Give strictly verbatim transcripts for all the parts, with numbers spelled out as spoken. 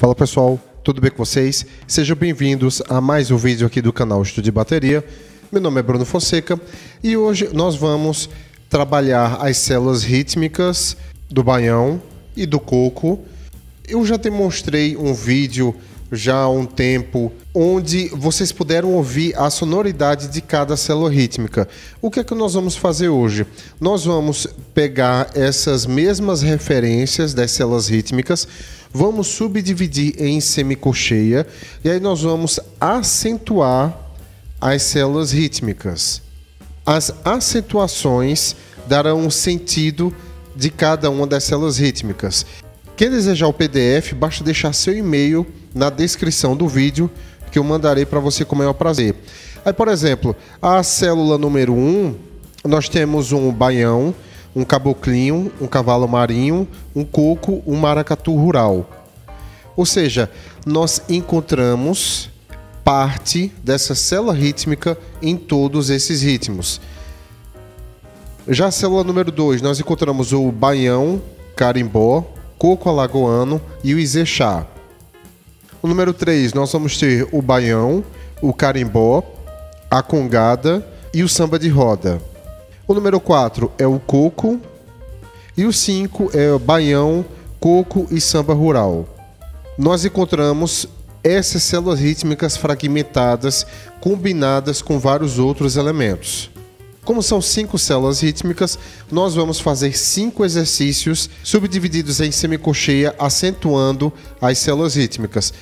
Fala pessoal, tudo bem com vocês? Sejam bem-vindos a mais um vídeo aqui do canal Estudo de Bateria. Meu nome é Bruno Fonseca e hoje nós vamos trabalhar as células rítmicas do baião e do coco. Eu já demonstrei um vídeo já há um tempo onde vocês puderam ouvir a sonoridade de cada célula rítmica. O que é que nós vamos fazer hoje? Nós vamos pegar essas mesmas referências das células rítmicas, vamos subdividir em semicolcheia e aí nós vamos acentuar as células rítmicas. As acentuações darão um sentido de cada uma das células rítmicas. Quem desejar o P D F, basta deixar seu e-mail na descrição do vídeo que eu mandarei para você com o maior prazer. Aí, por exemplo, a célula número um, nós temos um baião, um caboclinho, um cavalo marinho, um coco, um maracatu rural. Ou seja, nós encontramos parte dessa célula rítmica em todos esses ritmos. Já a célula número dois, nós encontramos o baião, carimbó, coco alagoano e o izexá. O número três, nós vamos ter o baião, o carimbó, a congada e o samba de roda. O número quatro é o coco e o cinco é o baião, coco e samba rural. Nós encontramos essas células rítmicas fragmentadas, combinadas com vários outros elementos. Como são cinco células rítmicas, nós vamos fazer cinco exercícios subdivididos em semicolcheia, acentuando as células rítmicas.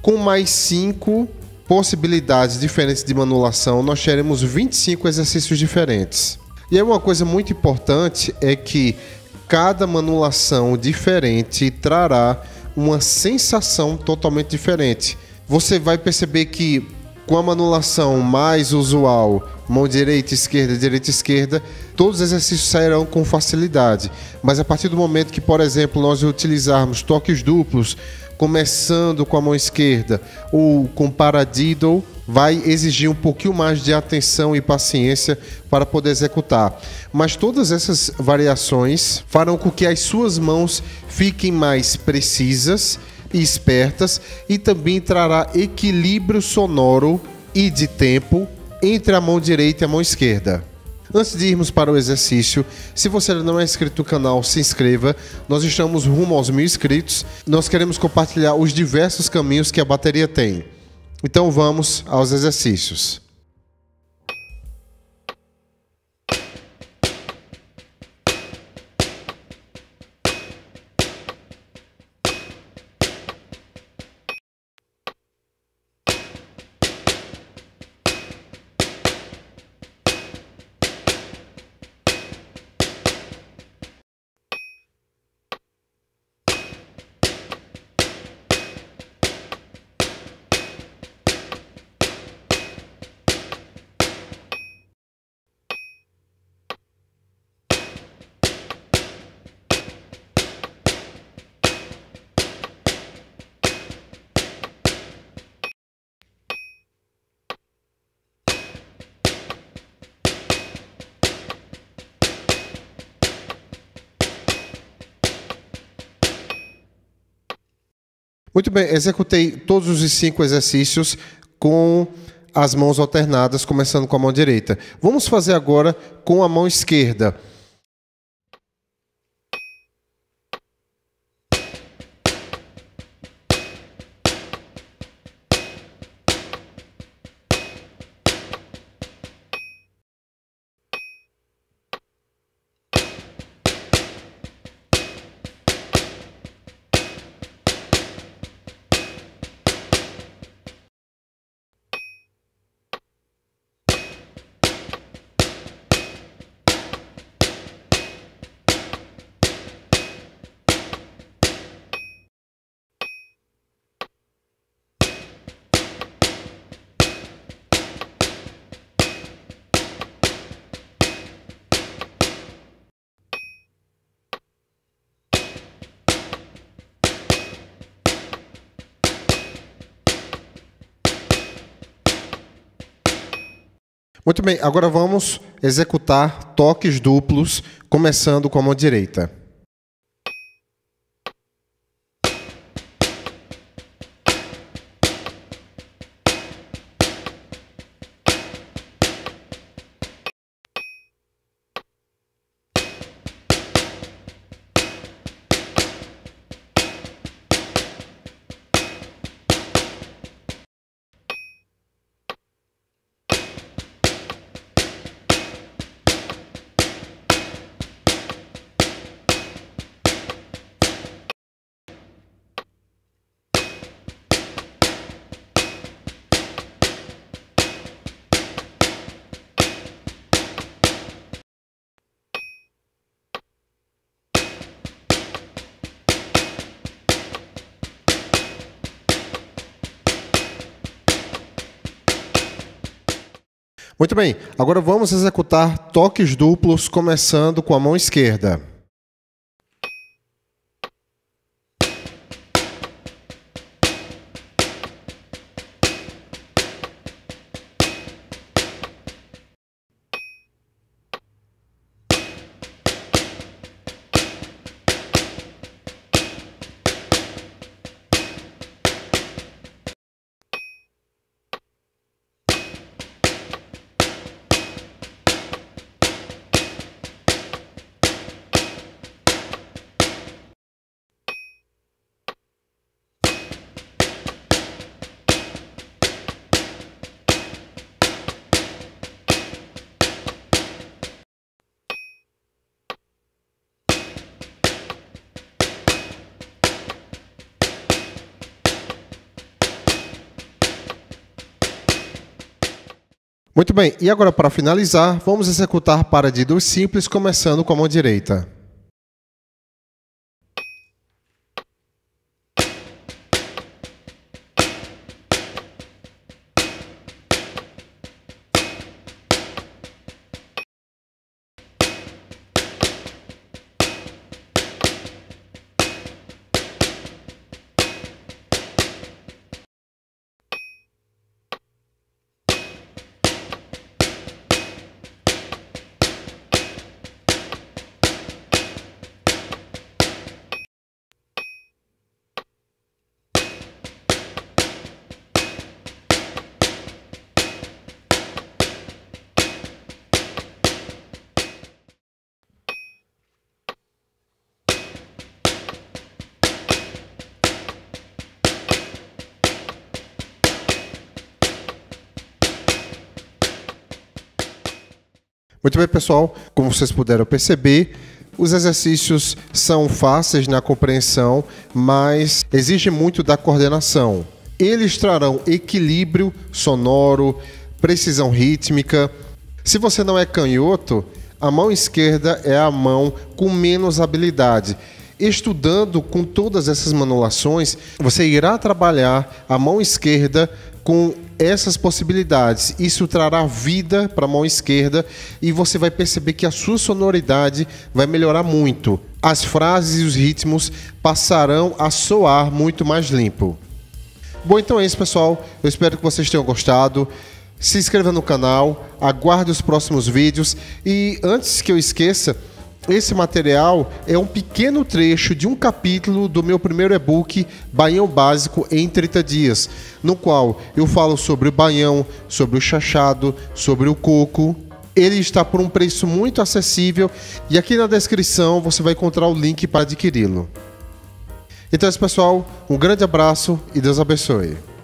Com mais cinco possibilidades diferentes de manulação, nós teremos vinte e cinco exercícios diferentes. E aí uma coisa muito importante é que cada manulação diferente trará uma sensação totalmente diferente. Você vai perceber que com a manulação mais usual, mão direita, esquerda, direita, esquerda, todos os exercícios sairão com facilidade. Mas a partir do momento que, por exemplo, nós utilizarmos toques duplos, começando com a mão esquerda ou com paradiddle, vai exigir um pouquinho mais de atenção e paciência para poder executar. Mas todas essas variações farão com que as suas mãos fiquem mais precisas e espertas, e também trará equilíbrio sonoro e de tempo entre a mão direita e a mão esquerda. Antes de irmos para o exercício, se você não é inscrito no canal, se inscreva. Nós estamos rumo aos mil inscritos. Nós queremos compartilhar os diversos caminhos que a bateria tem. Então vamos aos exercícios. Muito bem, executei todos os cinco exercícios com as mãos alternadas, começando com a mão direita. Vamos fazer agora com a mão esquerda. Muito bem, agora vamos executar toques duplos, começando com a mão direita. Muito bem, agora vamos executar toques duplos, começando com a mão esquerda. Muito bem, e agora para finalizar, vamos executar paradidos simples, começando com a mão direita. Muito bem, pessoal, como vocês puderam perceber, os exercícios são fáceis na compreensão, mas exigem muito da coordenação. Eles trarão equilíbrio sonoro, precisão rítmica. Se você não é canhoto, a mão esquerda é a mão com menos habilidade. Estudando com todas essas manulações, você irá trabalhar a mão esquerda com essas possibilidades. Isso trará vida para a mão esquerda e você vai perceber que a sua sonoridade vai melhorar muito. As frases e os ritmos passarão a soar muito mais limpo. Bom, então é isso, pessoal. Eu espero que vocês tenham gostado. Se inscreva no canal, aguarde os próximos vídeos e, antes que eu esqueça, esse material é um pequeno trecho de um capítulo do meu primeiro e-book Baião Básico em trinta dias, no qual eu falo sobre o baião, sobre o chachado, sobre o coco. Ele está por um preço muito acessível e aqui na descrição você vai encontrar o link para adquiri-lo. Então é isso, pessoal, um grande abraço e Deus abençoe.